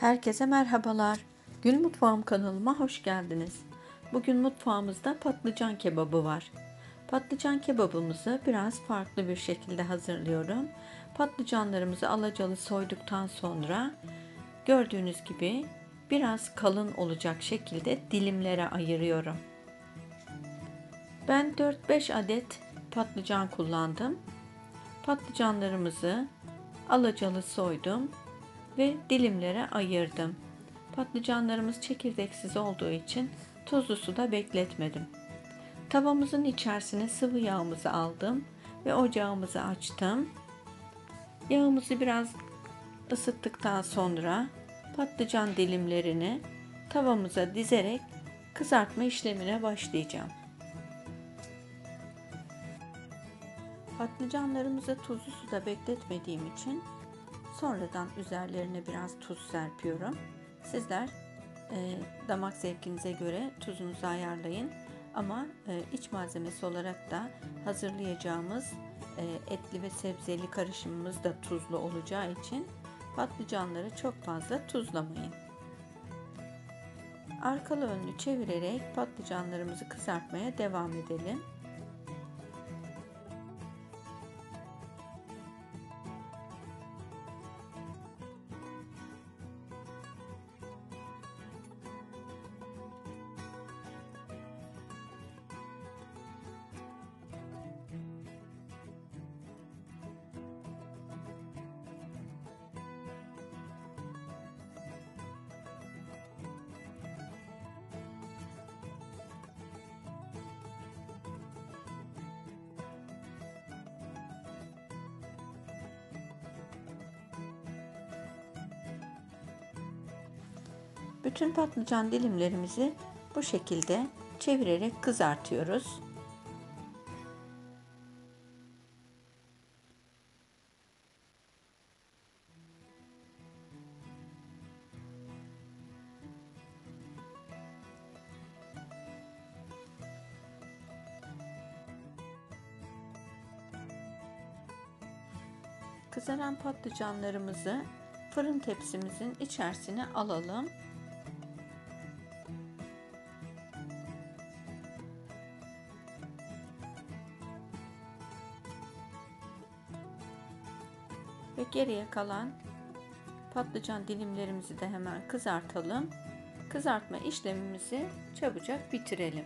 Herkese merhabalar. Gül Mutfağım kanalıma hoş geldiniz. Bugün mutfağımızda patlıcan kebabı var. Patlıcan kebabımızı biraz farklı bir şekilde hazırlıyorum. Patlıcanlarımızı alacalı soyduktan sonra gördüğünüz gibi biraz kalın olacak şekilde dilimlere ayırıyorum. Ben 4-5 adet patlıcan kullandım. Patlıcanlarımızı alacalı soydum ve dilimlere ayırdım. Patlıcanlarımız çekirdeksiz olduğu için tuzlu suda bekletmedim. Tavamızın içerisine sıvı yağımızı aldım ve ocağımızı açtım. Yağımızı biraz ısıttıktan sonra patlıcan dilimlerini tavamıza dizerek kızartma işlemine başlayacağım. Patlıcanlarımızı tuzlu suda bekletmediğim için sonradan üzerlerine biraz tuz serpiyorum. Sizler damak zevkinize göre tuzunuzu ayarlayın. Ama iç malzemesi olarak da hazırlayacağımız etli ve sebzeli karışımımız da tuzlu olacağı için patlıcanları çok fazla tuzlamayın. Arkalı önlü çevirerek patlıcanlarımızı kızartmaya devam edelim. Bütün patlıcan dilimlerimizi bu şekilde çevirerek kızartıyoruz. Kızaran patlıcanlarımızı fırın tepsimizin içerisine alalım. Ve geriye kalan patlıcan dilimlerimizi de hemen kızartalım. Kızartma işlemimizi çabucak bitirelim.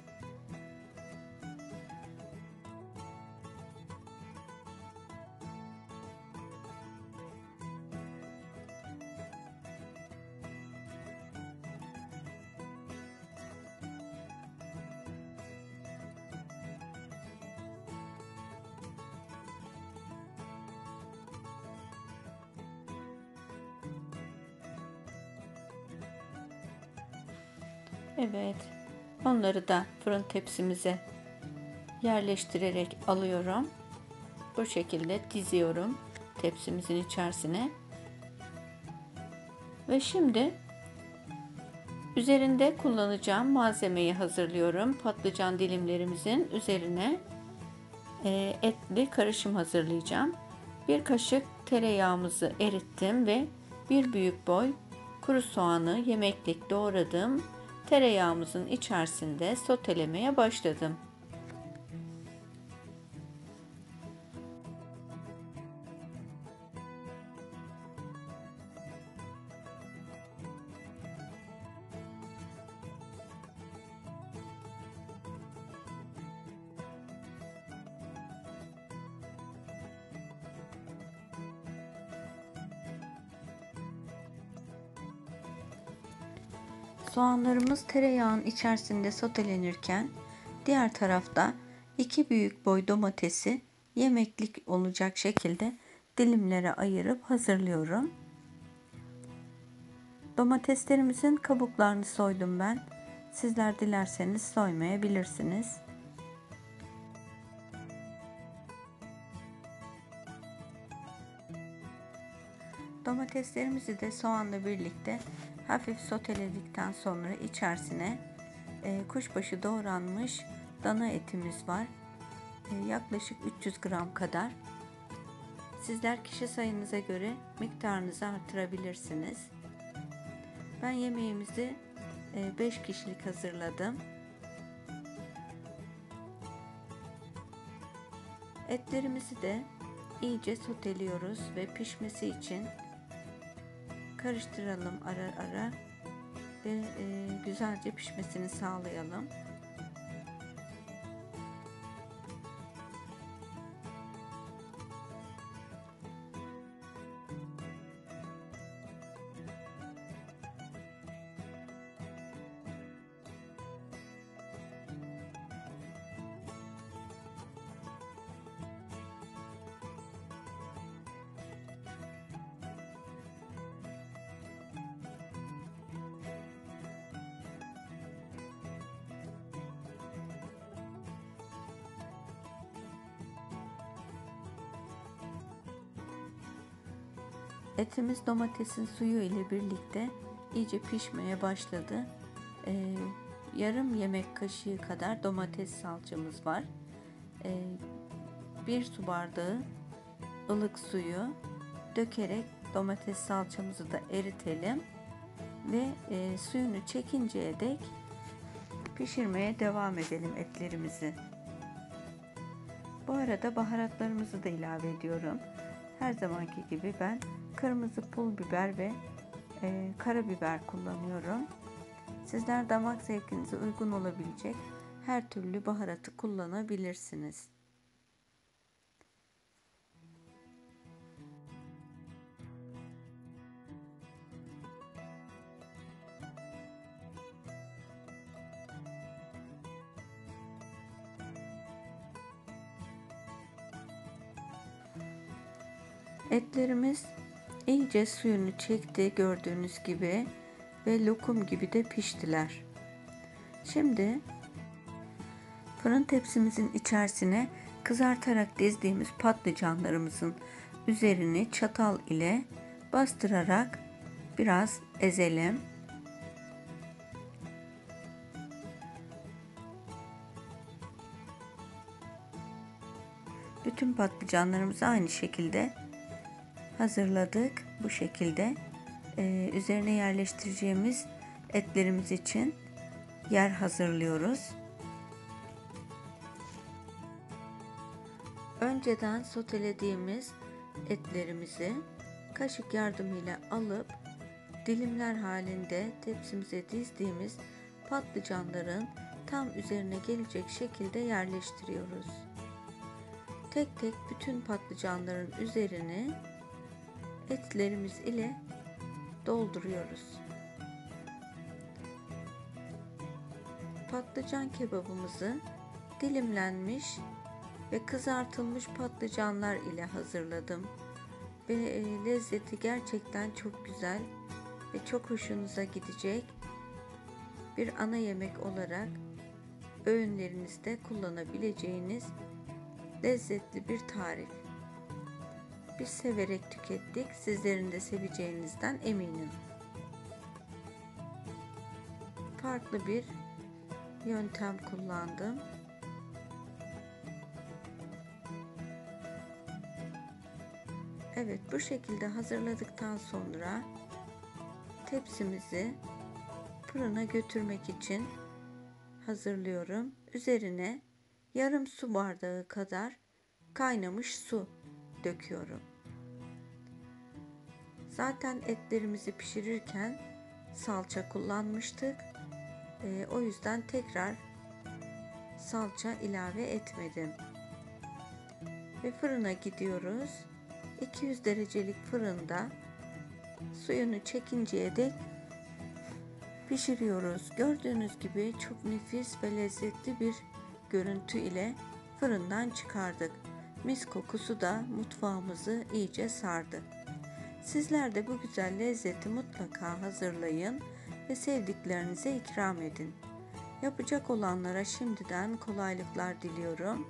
Evet, onları da fırın tepsimize yerleştirerek alıyorum. Bu şekilde diziyorum tepsimizin içerisine. Ve şimdi üzerinde kullanacağım malzemeyi hazırlıyorum. Patlıcan dilimlerimizin üzerine etli karışım hazırlayacağım. Bir kaşık tereyağımızı erittim ve bir büyük boy kuru soğanı yemeklik doğradım. Tereyağımızın içerisinde sotelemeye başladım. Soğanlarımız tereyağın içerisinde sotelenirken diğer tarafta 2 büyük boy domatesi yemeklik olacak şekilde dilimlere ayırıp hazırlıyorum. Domateslerimizin kabuklarını soydum ben. Sizler dilerseniz soymayabilirsiniz. Domateslerimizi de soğanla birlikte hafif soteledikten sonra içerisine kuşbaşı doğranmış dana etimiz var. Yaklaşık 300 gram kadar. Sizler kişi sayınıza göre miktarınızı artırabilirsiniz. Ben yemeğimizi 5 kişilik hazırladım. Etlerimizi de iyice soteliyoruz ve pişmesi için karıştıralım ara ara ve güzelce pişmesini sağlayalım. Etimiz domatesin suyu ile birlikte iyice pişmeye başladı. Yarım yemek kaşığı kadar domates salçamız var. 1 su bardağı ılık suyu dökerek domates salçamızı da eritelim ve suyunu çekinceye dek pişirmeye devam edelim etlerimizi. Bu arada baharatlarımızı da ilave ediyorum. Her zamanki gibi ben kırmızı pul biber ve karabiber kullanıyorum. Sizler damak zevkinize uygun olabilecek her türlü baharatı kullanabilirsiniz. Etlerimiz iyice suyunu çekti gördüğünüz gibi ve lokum gibi de piştiler. Şimdi fırın tepsimizin içerisine kızartarak dizdiğimiz patlıcanlarımızın üzerini çatal ile bastırarak biraz ezelim. Bütün patlıcanlarımızı aynı şekilde hazırladık. Bu şekilde üzerine yerleştireceğimiz etlerimiz için yer hazırlıyoruz. Önceden sotelediğimiz etlerimizi kaşık yardımıyla alıp dilimler halinde tepsimize dizdiğimiz patlıcanların tam üzerine gelecek şekilde yerleştiriyoruz. Tek tek bütün patlıcanların üzerini etlerimiz ile dolduruyoruz. Patlıcan kebabımızı dilimlenmiş ve kızartılmış patlıcanlar ile hazırladım ve lezzeti gerçekten çok güzel ve çok hoşunuza gidecek bir ana yemek olarak öğünlerinizde kullanabileceğiniz lezzetli bir tarif. Biz severek tükettik. Sizlerin de seveceğinizden eminim. Farklı bir yöntem kullandım. Evet, bu şekilde hazırladıktan sonra tepsimizi fırına götürmek için hazırlıyorum. Üzerine yarım su bardağı kadar kaynamış su döküyorum. Zaten etlerimizi pişirirken salça kullanmıştık. O yüzden tekrar salça ilave etmedim. Ve fırına gidiyoruz. 200 derecelik fırında suyunu çekinceye dek pişiriyoruz. Gördüğünüz gibi çok nefis ve lezzetli bir görüntü ile fırından çıkardık. Mis kokusu da mutfağımızı iyice sardı. Sizler de bu güzel lezzeti mutlaka hazırlayın ve sevdiklerinize ikram edin. Yapacak olanlara şimdiden kolaylıklar diliyorum.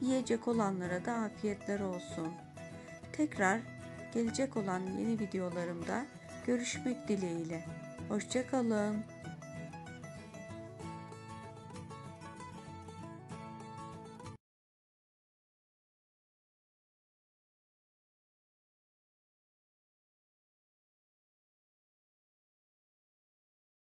Yiyecek olanlara da afiyetler olsun. Tekrar gelecek olan yeni videolarımda görüşmek dileğiyle. Hoşça kalın.